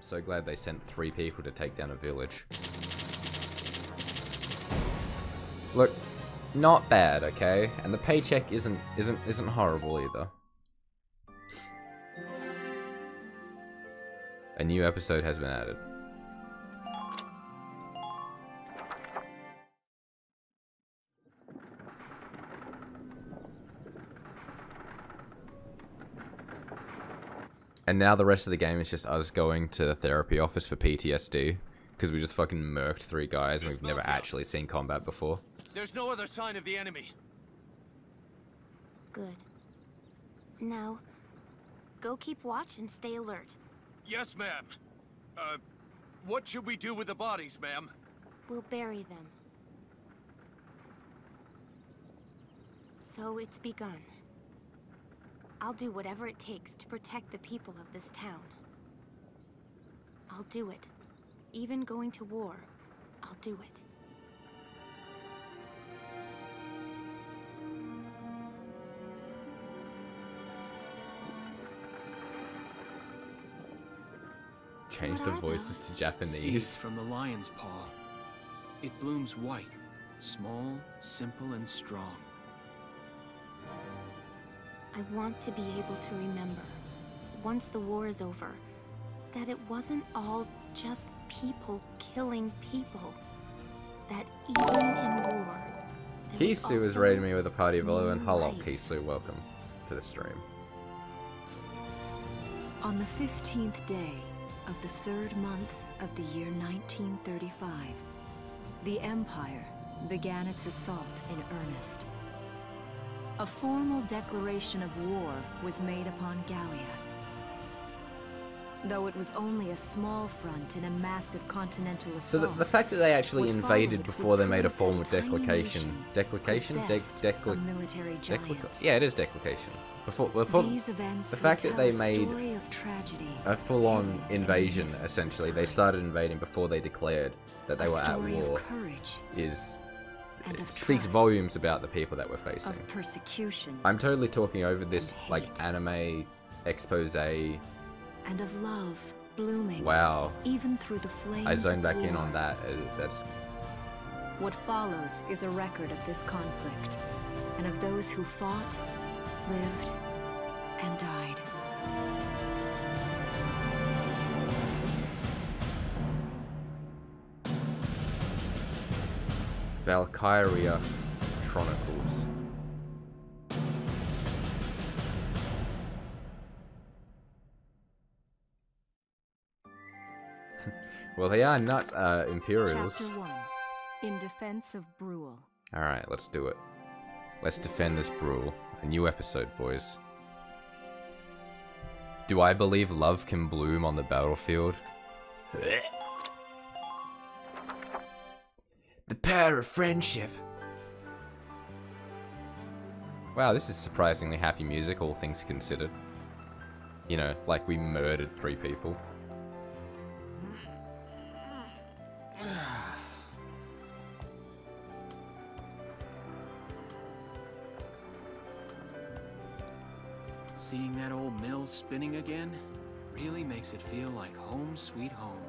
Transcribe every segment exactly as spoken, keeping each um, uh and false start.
so glad they sent three people to take down a village. Look, not bad, okay? And the paycheck isn't isn't isn't horrible either. A new episode has been added. And now the rest of the game is just us going to the therapy office for P T S D. Because we just fucking murked three guys and we've never actually seen combat before. There's no other sign of the enemy. Good. Now, go keep watch and stay alert. Yes, ma'am. Uh, what should we do with the bodies, ma'am? We'll bury them. So it's begun. I'll do whatever it takes to protect the people of this town. I'll do it. Even going to war, I'll do it. Change the voices to Japanese. Seeds from the lion's paw. It blooms white, small, simple, and strong. I want to be able to remember, once the war is over, that it wasn't all just people killing people. That even in war, Kisu is raiding me with a party of eleven. Hello, Kisu. Welcome to the stream. On the fifteenth day of the third month of the year nineteen thirty-five, the Empire began its assault in earnest. A formal declaration of war was made upon Gallia. Though it was only a small front in a massive continental assault. So the, the fact that they actually invaded before they made a formal declaration, declaration, De declaration, yeah, it is declaration. Before, before the fact that they made a full-on invasion, essentially, they started invading before they declared that they were at war, is. It speaks volumes about the people that we're facing. Persecution. I'm totally talking over this like anime expose. And of love blooming. Wow. Even through the flames. I zoned back in on that. Uh, that's. What follows is a record of this conflict, and of those who fought, lived, and died. Valkyria Chronicles. Well, they are not uh, Imperials. Chapter one, in defense of Brule. All right, let's do it. Let's defend this Brule. A new episode, boys. Do I believe love can bloom on the battlefield? The power of friendship. Wow, this is surprisingly happy music, all things considered. You know, like we murdered three people. Seeing that old mill spinning again really makes it feel like home sweet home.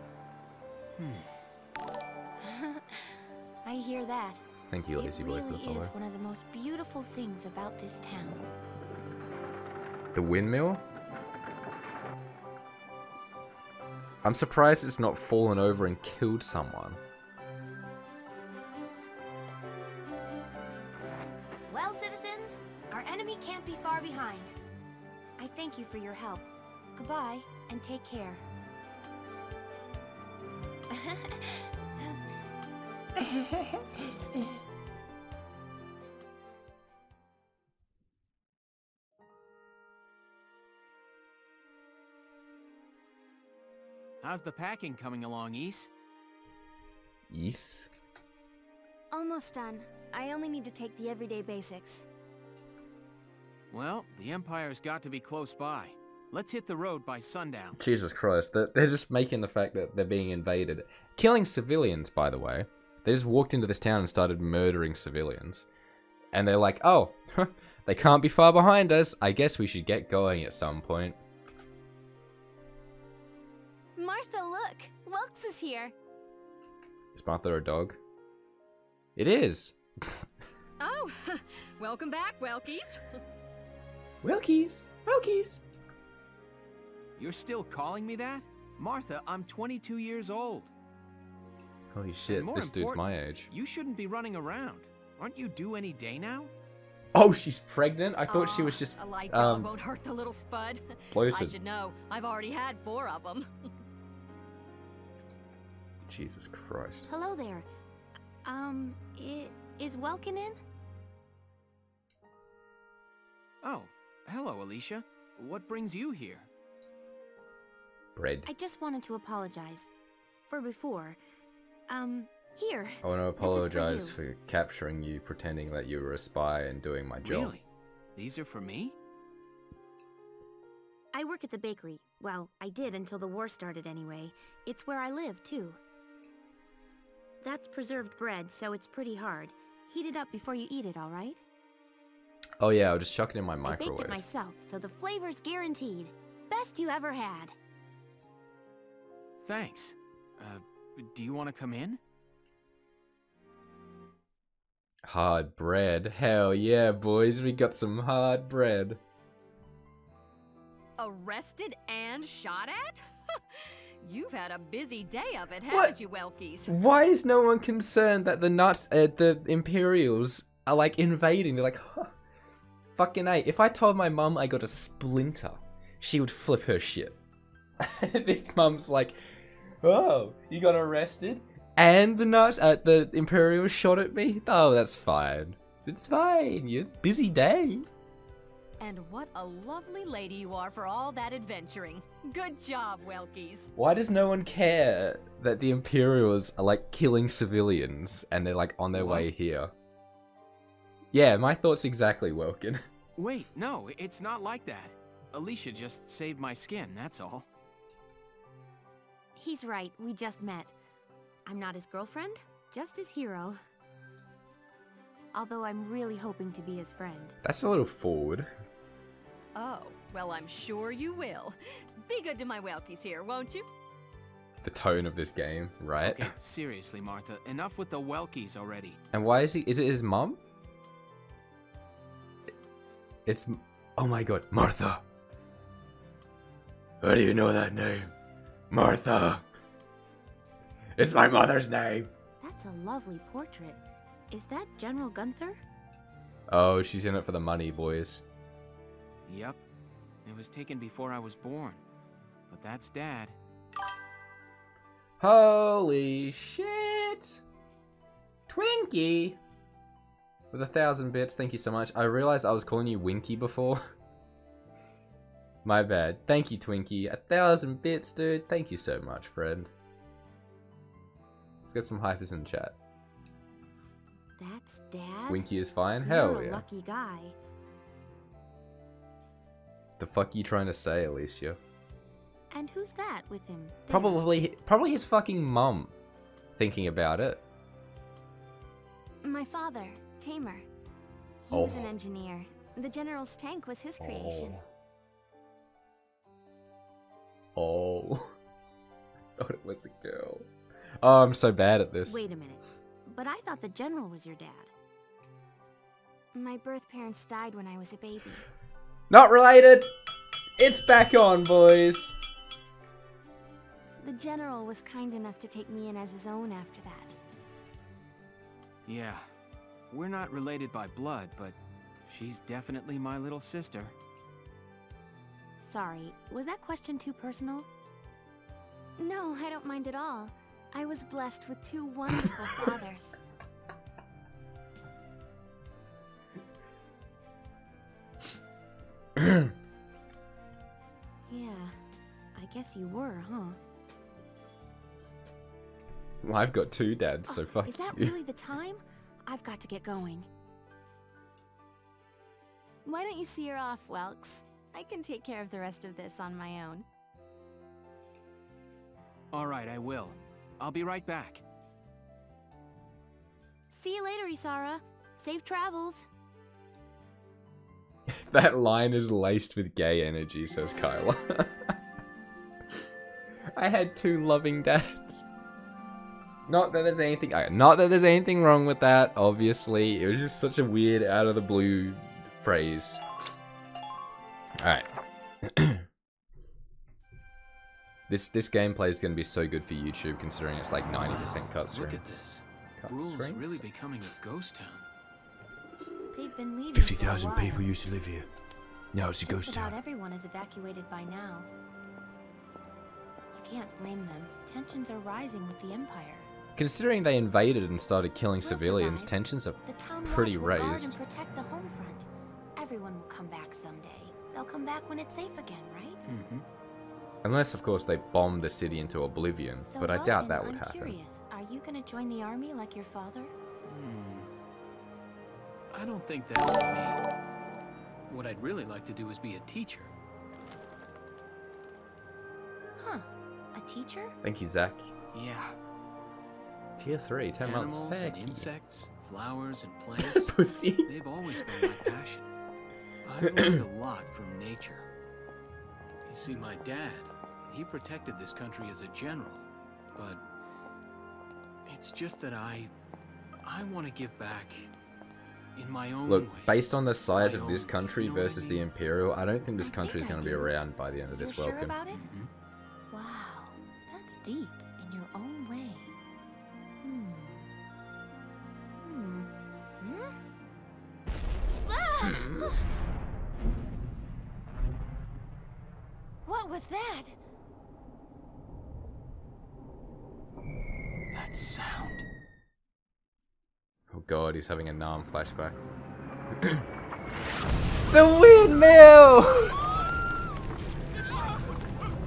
Hmm. I hear that. Thank you, Lazy Boy, for the follow. It really is one of the most beautiful things about this town. The windmill? I'm surprised it's not fallen over and killed someone. Well, citizens, our enemy can't be far behind. I thank you for your help. Goodbye, and take care. How's the packing coming along, Ys? Ys? Almost done. I only need to take the everyday basics. Well, the Empire's got to be close by. Let's hit the road by sundown. Jesus Christ, they're, they're just making the fact that they're being invaded. Killing civilians, by the way. They just walked into this town and started murdering civilians. And they're like, oh, huh, they can't be far behind us. I guess we should get going at some point. Martha, look! Welks is here! Is Martha a dog? It is! Oh! Welcome back, Welkies! Welkies! Welkies! You're still calling me that? Martha, I'm twenty-two years old. Holy shit, this dude's my age. You shouldn't be running around. Aren't you due any day now? Oh, she's pregnant? I thought uh, she was just, a light um... won't hurt the little spud. I should know. I've already had four of them. Jesus Christ. Hello there. Um, it, is Welkin in? Oh, hello, Alicia. What brings you here? Bread. I just wanted to apologize. For before. Um... Here. I want to apologize for, for capturing you, pretending that you were a spy and doing my job. Really? These are for me? I work at the bakery. Well, I did until the war started anyway. It's where I live, too. That's preserved bread, so it's pretty hard. Heat it up before you eat it, all right? Oh yeah, I'll just chuck it in my microwave. I baked it myself, so the flavor's guaranteed. Best you ever had. Thanks. Uh, do you want to come in? Hard bread. Hell yeah, boys. We got some hard bread. Arrested and shot at? You've had a busy day of it, haven't what? you, Welkies? Why is no one concerned that the Nazis, uh, the Imperials are, like, invading? They're like, huh, fucking A. If I told my mum I got a splinter, she would flip her shit. This mum's like, oh, you got arrested? And the Nazis, uh, the Imperials shot at me? Oh, that's fine. It's fine. It's a busy day. And what a lovely lady you are for all that adventuring. Good job, Welkies. Why does no one care that the Imperials are, like, killing civilians and they're, like, on their what? way here? Yeah, my thoughts exactly, Welkin. Wait, no, it's not like that. Alicia just saved my skin, that's all. He's right. We just met. I'm not his girlfriend, just his hero. Although I'm really hoping to be his friend. That's a little forward. Oh, well, I'm sure you will. Be good to my Welkies here, won't you? The tone of this game, right? Okay, seriously, Martha, enough with the Welkies already. And why is he... Is it his mum? It's... Oh my god, Martha! How do you know that name? Martha! It's my mother's name. That's a lovely portrait. Is that General Gunther? Oh, she's in it for the money, boys. Yep. It was taken before I was born. But that's Dad. Holy shit! Twinkie! With a thousand bits, thank you so much. I realized I was calling you Winky before. My bad. Thank you, Twinkie. A thousand bits, dude. Thank you so much, friend. Let's get some hypers in the chat. That's Dad. Winky is fine. You're Hell a yeah. Lucky guy. The fuck you trying to say, Alicia? And who's that with him? There? Probably, probably his fucking mum. Thinking about it. My father, Tamer. He oh. was an engineer. The general's tank was his creation. Oh. oh. I thought it was a girl. Oh, I'm so bad at this. Wait a minute. But I thought the general was your dad. My birth parents died when I was a baby. Not related! It's back on, boys! The general was kind enough to take me in as his own after that. Yeah. We're not related by blood, but she's definitely my little sister. Sorry, was that question too personal? No, I don't mind at all. I was blessed with two wonderful fathers. Yeah, I guess you were, huh? Well, I've got two dads, oh, so fuck you. Is that you. really the time? I've got to get going. Why don't you see her off, Welks? I can take care of the rest of this on my own. All right, I will. I'll be right back. See you later, Isara. Safe travels. That line is laced with gay energy, says Kyla. I had two loving dads. Not that there's anything, not that there's anything wrong with that, obviously. It was just such a weird, out of the blue phrase. Alright. This this gameplay is going to be so good for YouTube, considering it's like ninety percent cut strings. Look at this. Brule's really becoming a ghost town. fifty thousand people used to live here. Now it's a ghost town. Just about everyone is evacuated by now. You can't blame them. Tensions are rising with the Empire. Considering they invaded and started killing civilians, tensions are pretty raised. Protect the home front. Everyone will come back someday. They'll come back when it's safe again, right? Mm-hmm. Unless, of course, they bomb the city into oblivion, so but I doubt Welkin, that would I'm happen. Curious. Are you going to join the army like your father? Hmm. I don't think that would be. What I'd really like to do is be a teacher. Huh. A teacher? Thank you, Zach. Yeah. Tier three, ten months. Animals and insects, flowers and plants. Pussy. They've always been my passion. I've learned a lot from nature. You see, my dad, he protected this country as a general, but it's just that I, I want to give back in my own Look, way. Look, based on the size of this country you know versus I mean? the Imperial, I don't think this country think is going to be around by the end of You're this sure Welkin. About it? Mm-hmm. Wow, that's deep in your own way. Hmm. Hmm. Hmm? Ah! Hmm. What was that? That sound. Oh god, he's having a Nam flashback. The windmill!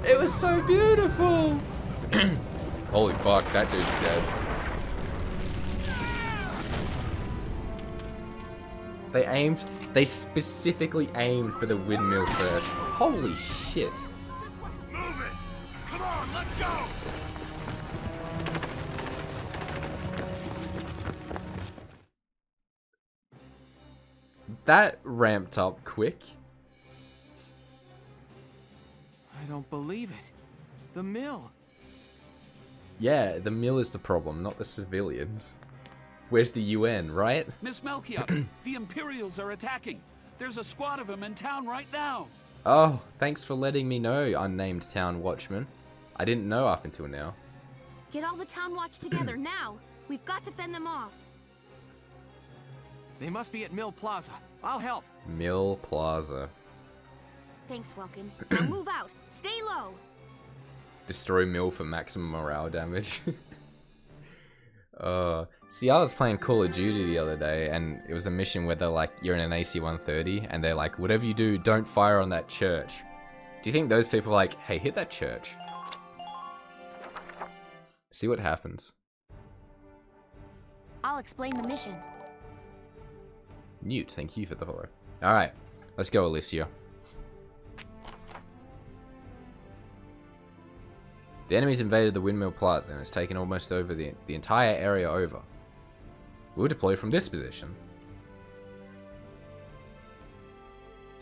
It was so beautiful! Holy fuck, that dude's dead. They aimed, they specifically aimed for the windmill first. Holy shit. Let's go. That ramped up quick. I don't believe it. The mill. Yeah, the mill is the problem, not the civilians. Where's the U N, right? Miss Melchior, the Imperials are attacking. There's a squad of them in town right now. Oh, thanks for letting me know, unnamed town watchman. I didn't know up until now. Get all the town watch together now. We've got to fend them off. They must be at Mill Plaza. I'll help. Mill Plaza. Thanks, Welkin. Now move out. Stay low. Destroy Mill for maximum morale damage. uh, see, I was playing Call of Duty the other day, and it was a mission where they're like, you're in an A C one thirty, and they're like, whatever you do, don't fire on that church. Do you think those people are like, hey, hit that church? See what happens. I'll explain the mission. Newt, thank you for the follow. Alright, let's go, Alicia. The enemy's invaded the Windmill Plaza and has taken almost over the, the entire area over. We'll deploy from this position.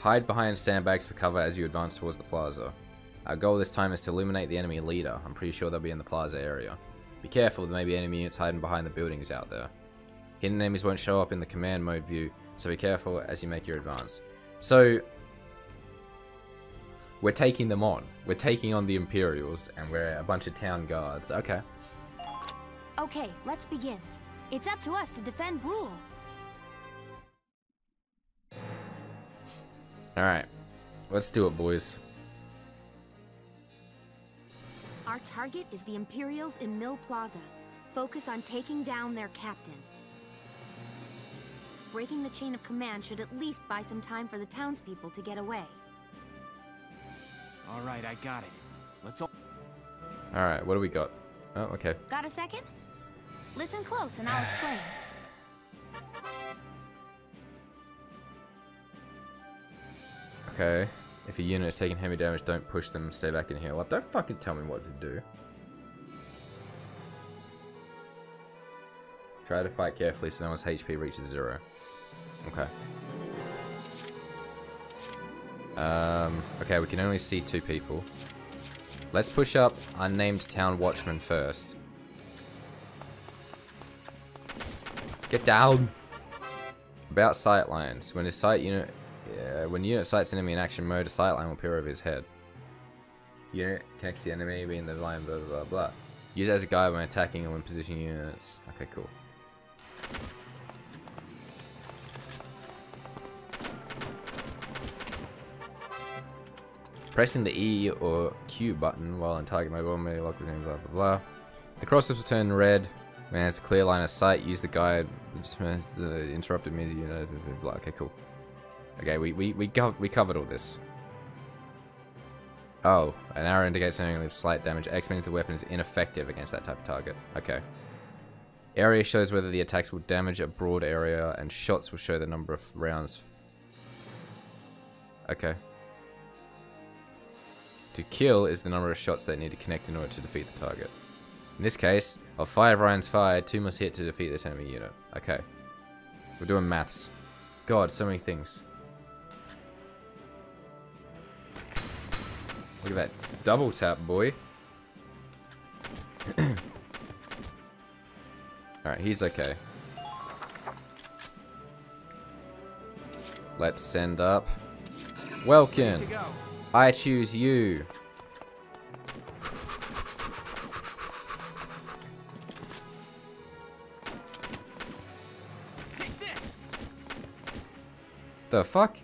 Hide behind sandbags for cover as you advance towards the plaza. Our goal this time is to eliminate the enemy leader. I'm pretty sure they'll be in the plaza area. Be careful, there may be enemy units hiding behind the buildings out there. Hidden enemies won't show up in the command mode view, so be careful as you make your advance. So, we're taking them on. We're taking on the Imperials, and we're a bunch of town guards. Okay. Okay, let's begin. It's up to us to defend Brule. Alright, let's do it, boys. Our target is the Imperials in Mill Plaza. Focus on taking down their captain. Breaking the chain of command should at least buy some time for the townspeople to get away. All right, I got it. Let's all. All right, what do we got? Oh, okay. Got a second? Listen close and I'll explain. Okay. If a unit is taking heavy damage, don't push them, stay back and heal up. Don't fucking tell me what to do. Try to fight carefully so no one's H P reaches zero. Okay. Um, okay, we can only see two people. Let's push up unnamed town watchman first. Get down! About sight lines. When his sight unit uh, when unit sights enemy in action mode, a sight line will appear over his head. Unit connects the enemy, being the line, blah blah blah blah. Use it as a guide when attacking and when positioning units. Okay, cool. Pressing the E or Q button while in target mobile may lock the name, blah blah blah. The crosshair will turn red when it has a clear line of sight. Use the guide. The interrupted means you know, blah, blah, blah. Okay, cool. Okay, we we we, co we covered all this. Oh, an arrow indicates something with slight damage. X means the weapon is ineffective against that type of target. Okay. Area shows whether the attacks will damage a broad area, and shots will show the number of rounds. Okay. To kill is the number of shots that need to connect in order to defeat the target. In this case, of five rounds fired, two must hit to defeat this enemy unit. Okay. We're doing maths. God, so many things. Look at that double tap, boy. Alright, he's okay. Let's send up Welkin. I choose you. Take this. The fuck?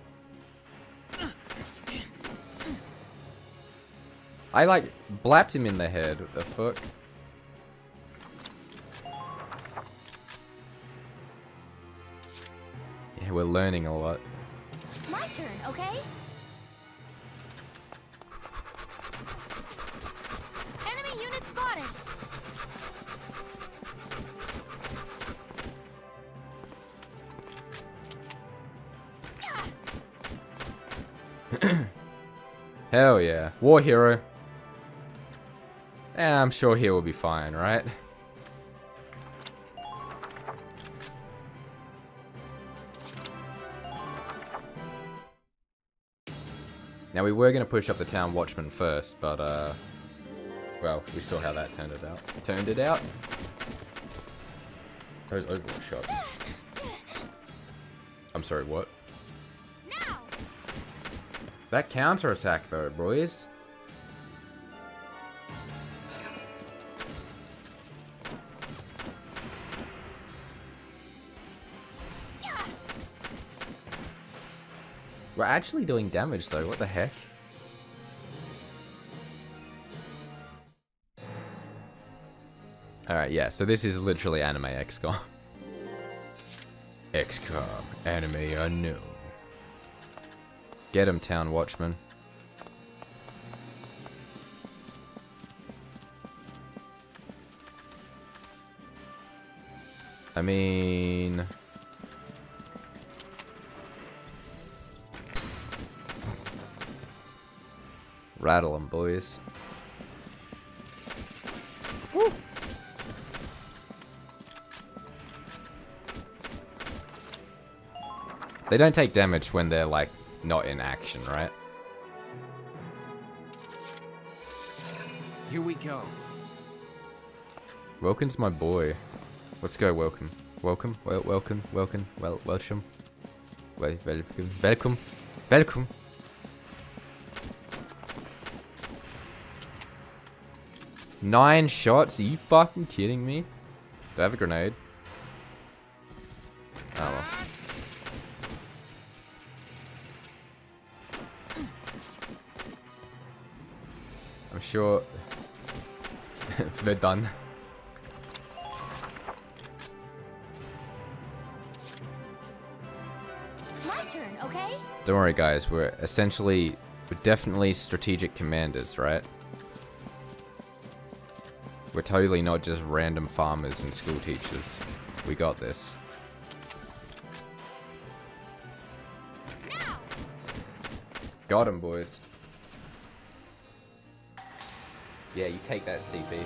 I like blapped him in the head. What the fuck? Yeah, we're learning a lot. My turn, okay? Enemy unit spotted. Hell yeah, war hero. Eh, I'm sure he will be fine, right? Now we were going to push up the town watchman first, but uh... well, we saw how that turned it out. Turned it out? Those overall shots. I'm sorry, what? Now. That counter-attack though, boys. We're actually doing damage though, what the heck? Alright, yeah, so this is literally anime X COM. X COM, anime unknown. Get him, town watchman. I mean... rattle them, boys. Woo. They don't take damage when they're like not in action, right? Here we go. Welkin's my boy. Let's go, Welkin. Welkin. Well, Welkin. Welkin. Well, Welsham. Well, welcome. Welcome. Welcome. Nine shots? Are you fucking kidding me? Do I have a grenade? Oh well. I'm sure... they're done. My turn, okay? Don't worry guys, we're essentially... we're definitely strategic commanders, right? We're totally not just random farmers and school teachers. We got this. Now. Got him, boys. Yeah, you take that, C B.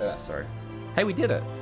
uh, sorry. Hey, we did it.